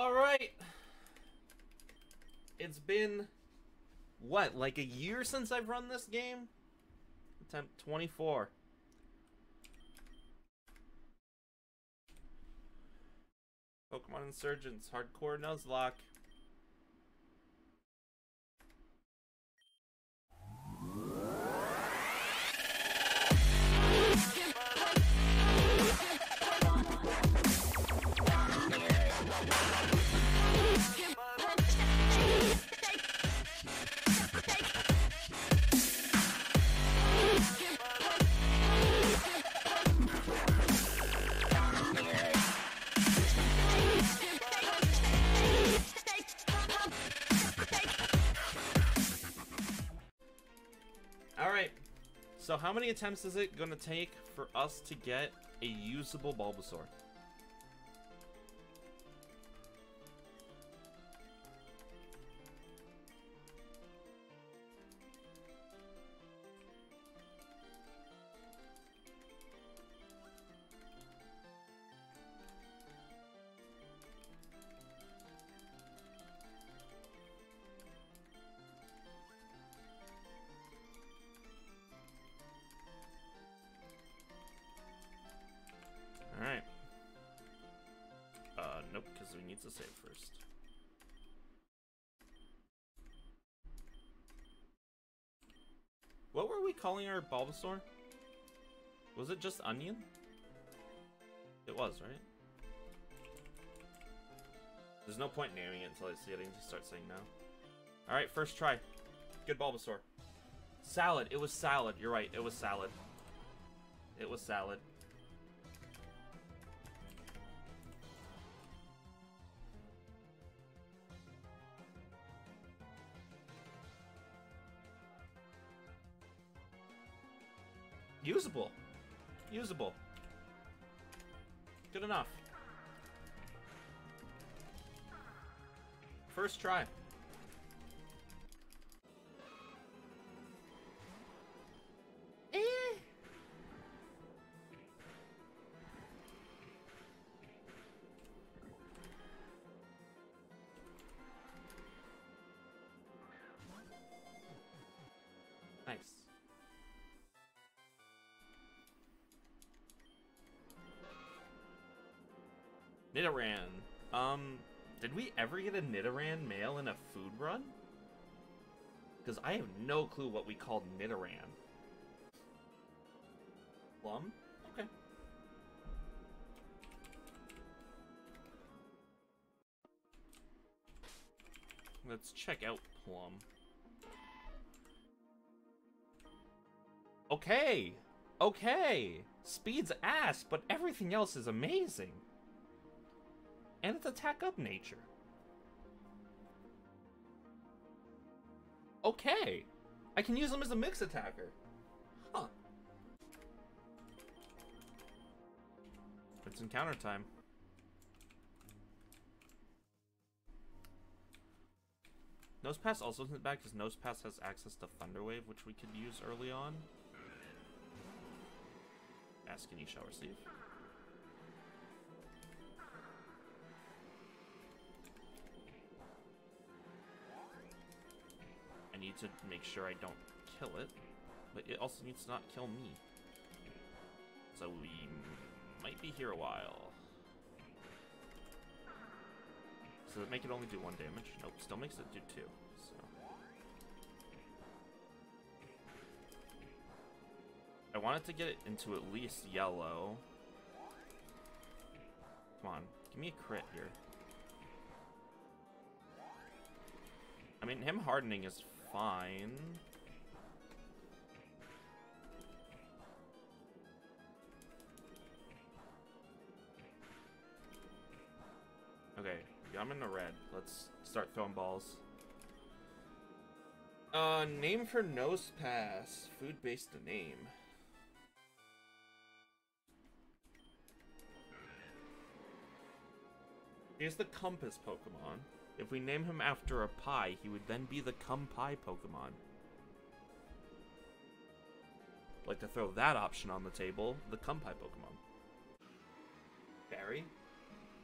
Alright. It's been, what, like a year since I've run this game? Attempt 24. Pokemon Insurgence, Hardcore Nuzlocke. So how many attempts is it going to take for us to get a usable Bulbasaur? To save first. What were we calling our Bulbasaur? Was it just Onion? It was, right? There's no point naming it until I see it and just start saying no. Alright, first try. Good Bulbasaur. Salad. It was Salad. You're right. It was Salad. It was Salad. Usable. Usable. Good enough. First try. Nice. Nidoran. Did we ever get a Nidoran male in a food run? Because I have no clue what we called Nidoran. Plum? Okay. Let's check out Plum. Okay! Okay! Speed's ass, but everything else is amazing! And it's attack up nature. Okay. I can use him as a mix attacker. Huh. It's encounter time. Nosepass also isn't bad because Nosepass has access to Thunder Wave, which we could use early on. Ask and ye shall receive. Need to make sure I don't kill it, but it also needs to not kill me. So we might be here a while. So that make it only do 1 damage. Nope, still makes it do 2. So I wanted to get it into at least yellow. Come on, give me a crit here. I mean, him hardening is fine. Okay, I'm in the red. Let's start throwing balls. Name for Nosepass. Food based to name. Here's the compass Pokemon. If we name him after a pie, he would then be the Cum Pie Pokemon. I'd like to throw that option on the table, the Cum Pie Pokemon. Barry?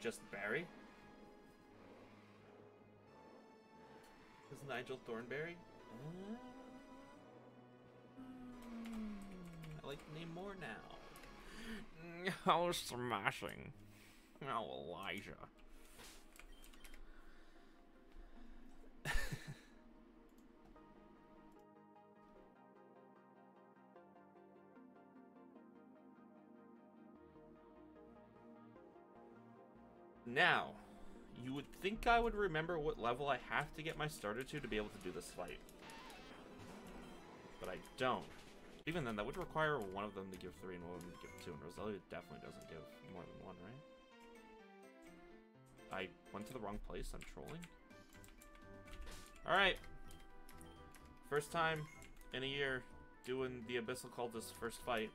Just Barry? Is Nigel Thornberry? I like the name more now. How smashing. Oh, Elijah. Now, you would think I would remember what level I have to get my starter to be able to do this fight. But I don't. Even then, that would require one of them to give 3 and one of them to give 2, and Roselia definitely doesn't give more than 1, right? I went to the wrong place, I'm trolling. Alright. First time in a year doing the Abyssal Cultist first fight.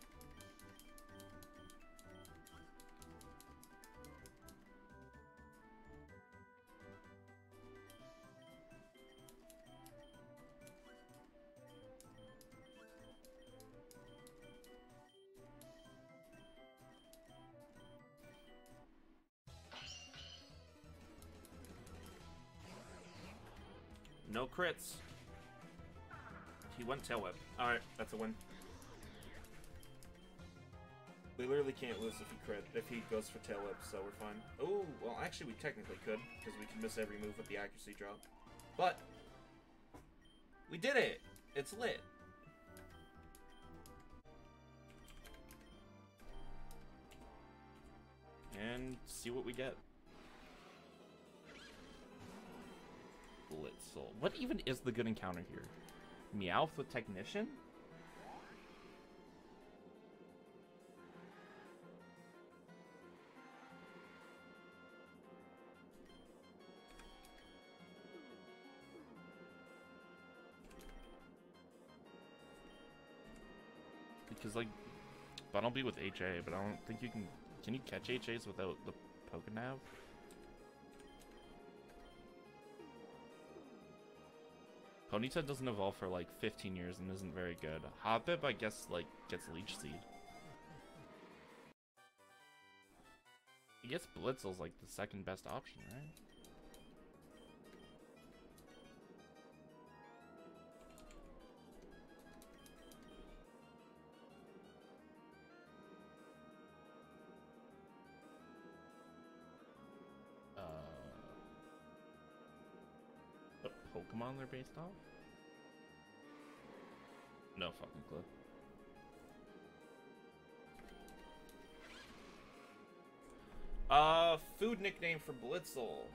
No crits. He won Tail Whip. Alright, that's a win. We literally can't lose if he crit, if he goes for Tail Whip, so we're fine. Oh, well, actually we technically could, because we can miss every move with the accuracy drop. But we did it! It's lit. And see what we get. Blitzle. What even is the good encounter here? Meowth with Technician? Because, like, Bunnelby with HA, but I don't think you can... Can you catch HAs without the PokéNav? Ponyta doesn't evolve for like 15 years and isn't very good. Hopip, I guess, like, gets Leech Seed. I guess Blitzle's like the second best option, right? Pokemon they're based off? No fucking clue. Food nickname for Blitzle.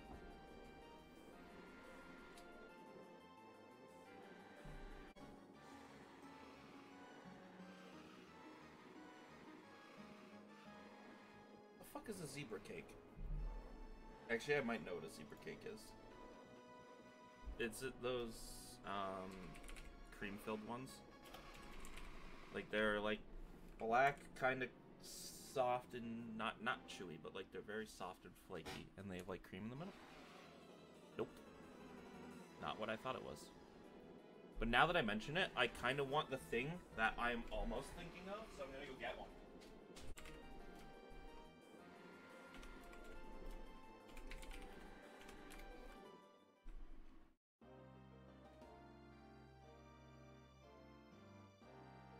The fuck is a zebra cake? Actually, I might know what a zebra cake is. It's those cream-filled ones. Like they're like black, kind of soft and not chewy, but like they're very soft and flaky, and they have like cream in the middle. Nope, not what I thought it was. But now that I mention it, I kind of want the thing that I'm almost thinking of, so I'm gonna go get one.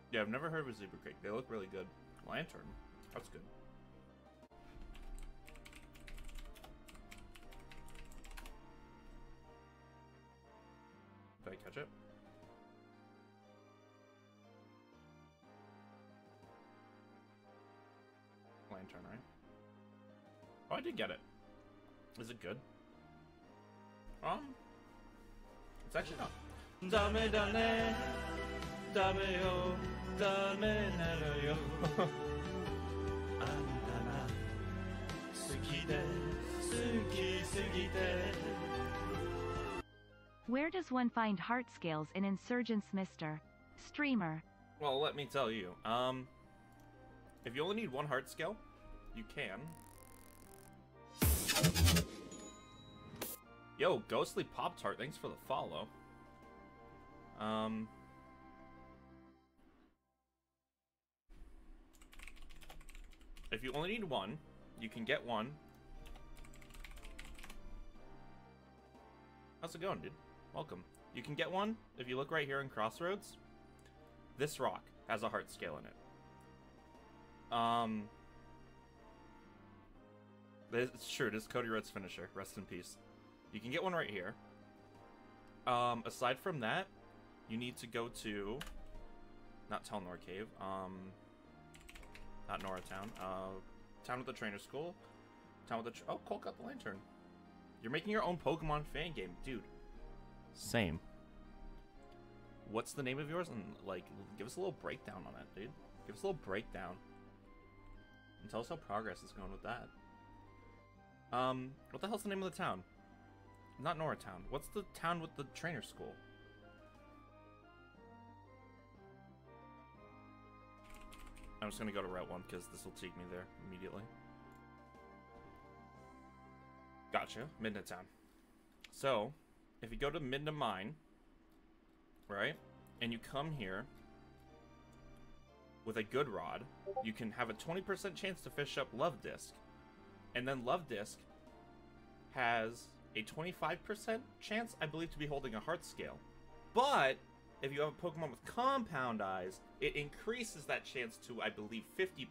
Yeah, I've never heard of a zebra cake. They look really good. Lantern. That's good. Did I catch it? Lantern, right? Oh, I did get it. Is it good? It's actually not. Dame, dame. Where does one find heart scales in Insurgence, Mr. Streamer? Well, let me tell you. If you only need one heart scale, you can. Yo, Ghostly Pop-Tart, thanks for the follow. If you only need one, you can get one. How's it going, dude? Welcome. You can get one if you look right here in Crossroads. This rock has a heart scale in it. It's true, it is Cody Rhodes' finisher. Rest in peace. You can get one right here. Aside from that, you need to go to... Not Telnor Cave. Not Nora Town. Town with the Trainer School. Town with the... Oh, Cole got the Lantern. You're making your own Pokemon fan game, dude. Same. What's the name of yours? And, like, give us a little breakdown on it, dude. Give us a little breakdown. And tell us how progress is going with that. What the hell's the name of the town? Not Nora Town. What's the town with the trainer school? I'm just gonna go to Route 1 because this will take me there immediately. Gotcha. Midna Town. So, if you go to Midna Mine, right, and you come here with a good rod, you can have a 20% chance to fish up Love Disc. And then Love Disc has a 25% chance, I believe, to be holding a heart scale. But if you have a Pokemon with compound eyes, it increases that chance to, I believe, 50%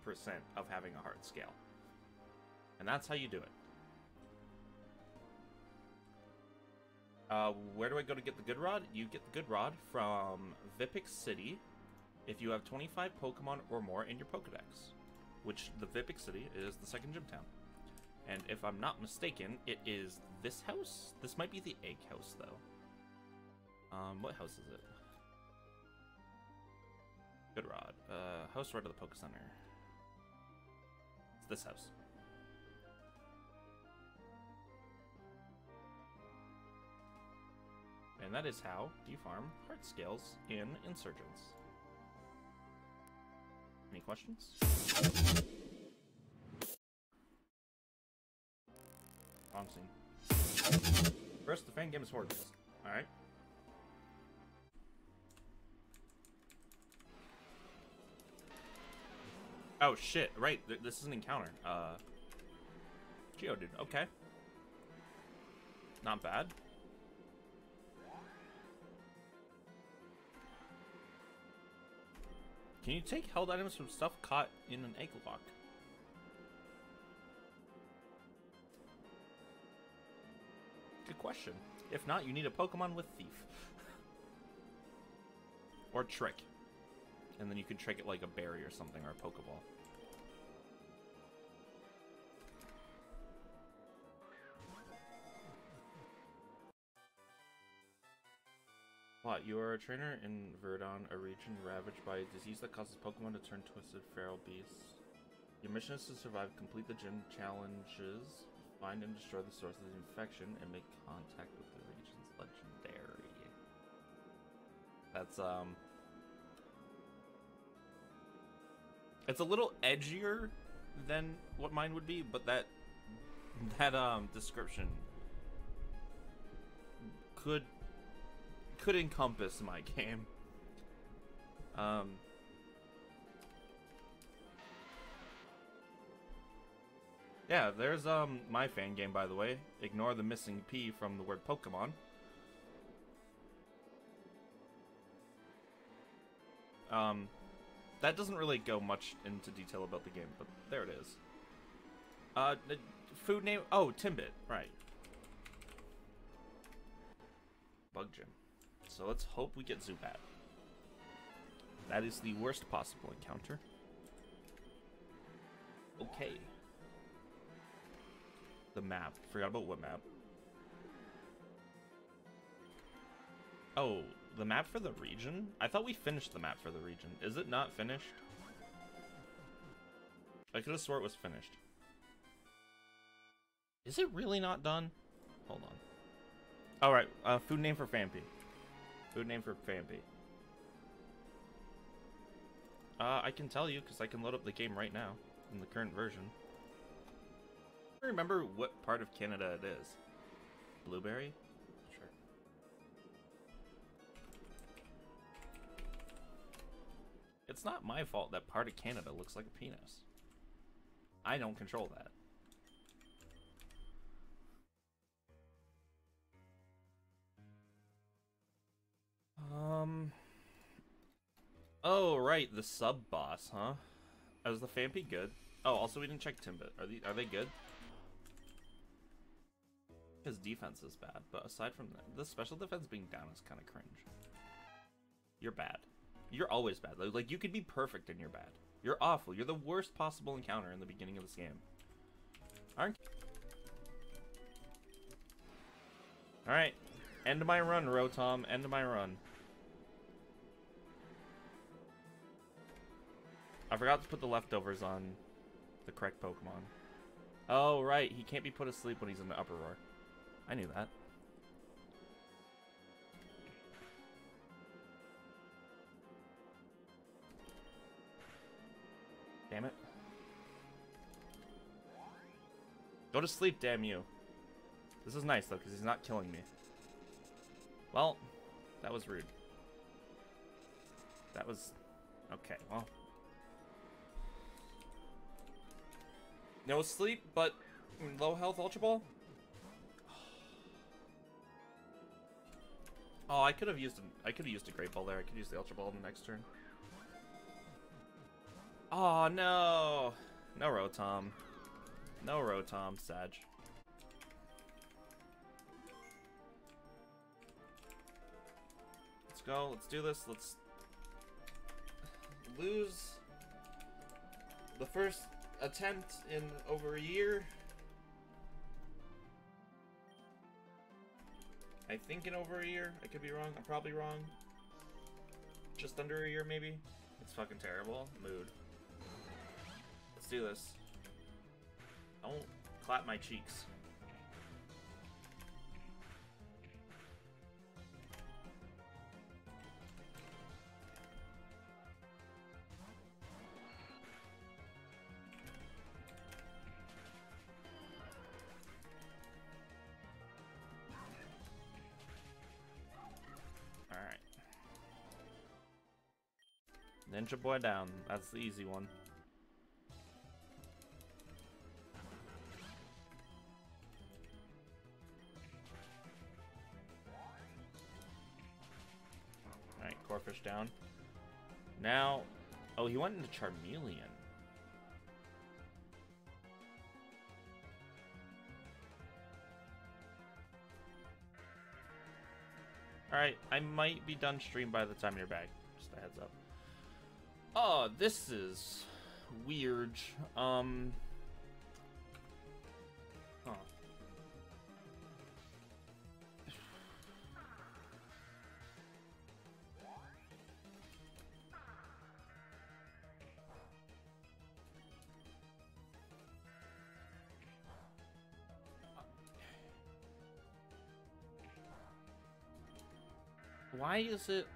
of having a heart scale. And that's how you do it. Where do I go to get the Good Rod? You get the Good Rod from Vipic City if you have 25 Pokemon or more in your Pokedex, which the Vipic City is the second gym town. And if I'm not mistaken, it is this house? This might be the egg house, though. What house is it? Good Rod. House right at the Poke Center. It's this house. And that is how you farm heart scales in Insurgence. Any questions? First, the fan game is Horde Disc. Alright. Oh shit, right, this is an encounter. Geodude, okay. Not bad. Can you take held items from stuff caught in an egg lock? Good question. If not, you need a Pokemon with Thief. Or Trick. And then you can trick it like a berry or something, or a Pokeball. What? You are a trainer in Verdon, a region ravaged by a disease that causes Pokemon to turn twisted feral beasts. Your mission is to survive, complete the gym challenges, find and destroy the source of the infection, and make contact with the region's legendary. That's, it's a little edgier than what mine would be, but that description could encompass my game. Yeah, there's my fan game, by the way. Ignore the missing P from the word Pokemon. That doesn't really go much into detail about the game, but there it is. The food name? Oh, Timbit, right. Bug Gym. So let's hope we get Zubat. That is the worst possible encounter. Okay. The map. Forgot about what map. Oh, the map for the region? I thought we finished the map for the region. Is it not finished? I could have swore it was finished. Is it really not done? Hold on. Alright, food name for Fampy. Food name for Fampy. I can tell you because I can load up the game right now in the current version. Remember what part of Canada it is. Blueberry? Sure. It's not my fault that part of Canada looks like a penis. I don't control that. Oh, right, the sub-boss, huh? Was the Fampy good? Oh, also we didn't check Timbit. Are they good? Because defense is bad, but aside from that, the special defense being down is kind of cringe. You're bad. You're always bad. Like, you could be perfect and you're bad. You're awful. You're the worst possible encounter in the beginning of this game. Aren't you? Alright. End my run, Rotom. End my run. I forgot to put the leftovers on the correct Pokemon. Oh, right. He can't be put asleep when he's in the Uproar. I knew that. Damn it. Go to sleep, damn you. This is nice, though, because he's not killing me. Well, that was rude. That was... Okay, well... No sleep, but low health Ultra Ball? Oh, I could have used a Great Ball there. I could use the Ultra Ball in the next turn. Oh no. No Rotom. No Rotom, Sag. Let's go. Let's do this. Let's lose the first attempt in over a year. I think in over a year. I could be wrong. I'm probably wrong. Just under a year, maybe. It's fucking terrible. Mood. Let's do this. Don't clap my cheeks. Ninja boy down. That's the easy one. Alright, Corphish down. Now... Oh, he went into Charmeleon. Alright, I might be done stream by the time you're back. Just a heads up. Oh, this is weird. Huh. Why is it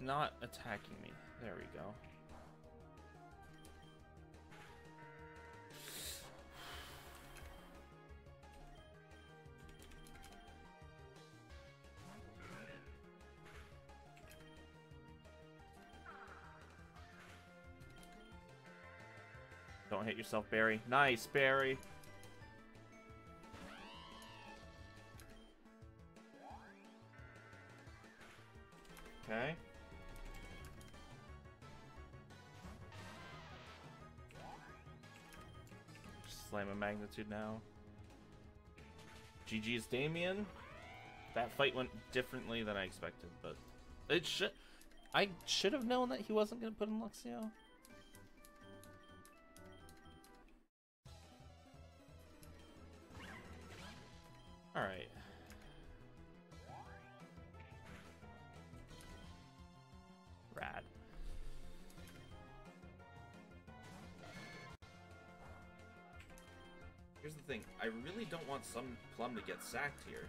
not attacking me? There we go. Don't hit yourself, Barry. Nice, Barry. Okay. Slam of magnitude now. GG's Damien. That fight went differently than I expected, but it should. I should have known that he wasn't going to put in Luxio. All right. Rad. Here's the thing, I really don't want some Plum to get sacked here.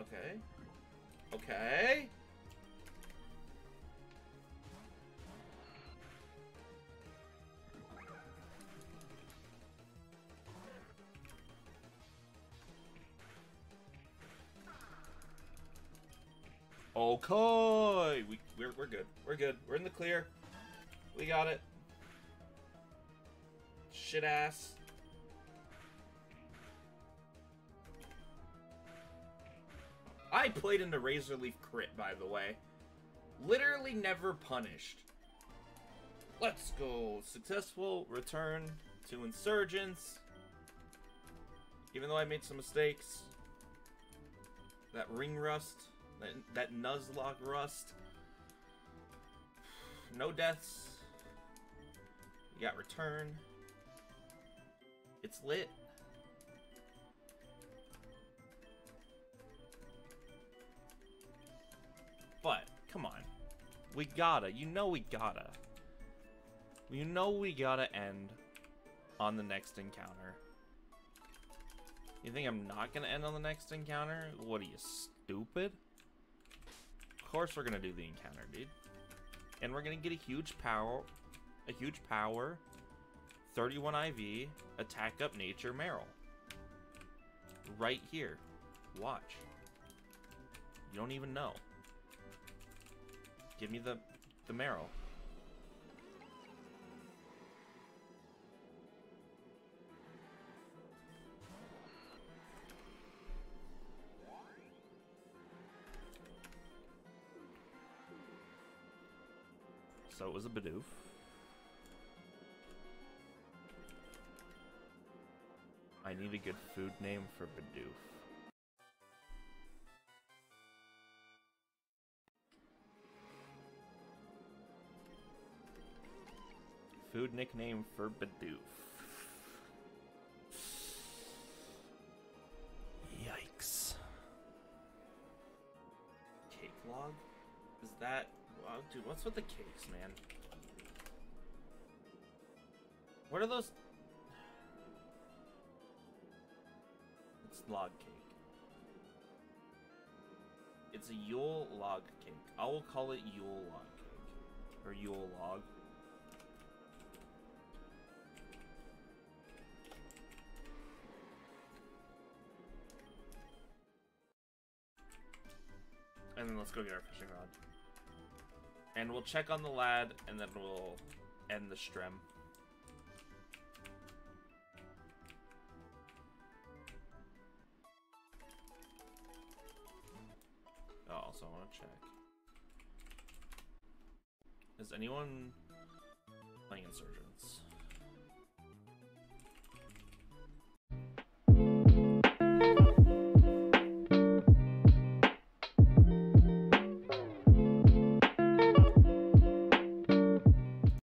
Okay. Okay. Okay, we're good. We're good. We're in the clear. We got it. Shit ass. guy played into Razor Leaf Crit, by the way. Literally never punished. Let's go. Successful return to Insurgence. Even though I made some mistakes. That Ring Rust. That Nuzlocke Rust. No deaths. We got return. It's lit. But, come on. We gotta. You know we gotta. You know we gotta end on the next encounter. You think I'm not gonna end on the next encounter? What are you, stupid? Of course we're gonna do the encounter, dude. And we're gonna get a huge power. 31 IV, attack up nature Meryl. Right here. Watch. You don't even know. Give me the Meryl. So it was a Bidoof. I need a good food name for Bidoof. Food nickname for Bidoof. Yikes. Cake log? Is that... Wow, dude, what's with the cakes, man? What are those... Log cake. It's a Yule log cake. I will call it Yule log cake. Or Yule log. And then let's go get our fishing rod. And we'll check on the lad, and then we'll end the stream. Also, I want to check. Is anyone playing Insurgence?